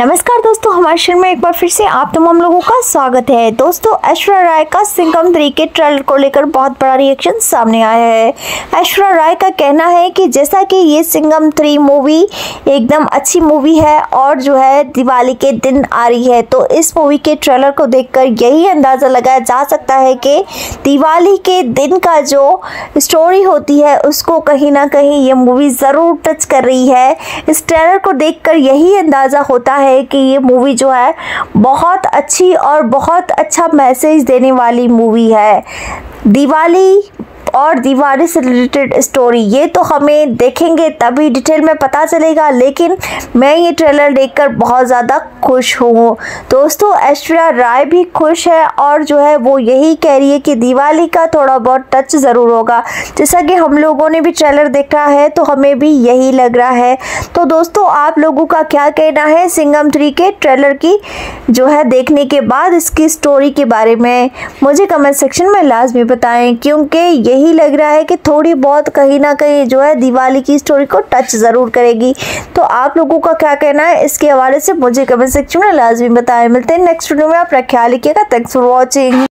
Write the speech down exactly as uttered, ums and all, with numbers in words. नमस्कार दोस्तों, हमारे शो में एक बार फिर से आप तमाम लोगों का स्वागत है। दोस्तों, ऐश्वर्या राय का सिंघम थ्री के ट्रेलर को लेकर बहुत बड़ा रिएक्शन सामने आया है। ऐश्वर्या राय का कहना है कि जैसा कि ये सिंघम थ्री मूवी एकदम अच्छी मूवी है और जो है दिवाली के दिन आ रही है, तो इस मूवी के ट्रेलर को देखकर यही अंदाज़ा लगाया जा सकता है कि दिवाली के दिन का जो स्टोरी होती है उसको कहीं ना कहीं ये मूवी ज़रूर टच कर रही है। इस ट्रेलर को देखकर यही अंदाज़ा होता है है कि ये मूवी जो है बहुत अच्छी और बहुत अच्छा मैसेज देने वाली मूवी है। दिवाली और दिवाली से रिलेटेड स्टोरी ये तो हमें देखेंगे तभी डिटेल में पता चलेगा, लेकिन मैं ये ट्रेलर देखकर बहुत ज़्यादा खुश हूँ। दोस्तों, ऐश्वर्या राय भी खुश है और जो है वो यही कह रही है कि दिवाली का थोड़ा बहुत टच ज़रूर होगा। जैसा कि हम लोगों ने भी ट्रेलर देखा है तो हमें भी यही लग रहा है। तो दोस्तों, आप लोगों का क्या कहना है सिंघम थ्री के ट्रेलर की जो है देखने के बाद इसकी स्टोरी के बारे में मुझे कमेंट सेक्शन में लाजमी बताएँ, क्योंकि यही यही लग रहा है कि थोड़ी बहुत कहीं ना कहीं जो है दिवाली की स्टोरी को टच ज़रूर करेगी। तो आप लोगों का क्या कहना है इसके हवाले से मुझे कमेंट सेक्शन में लाजमी बताएं। मिलते हैं नेक्स्ट वीडियो में, अपना ख्याल रखिएगा। Thanks for watching.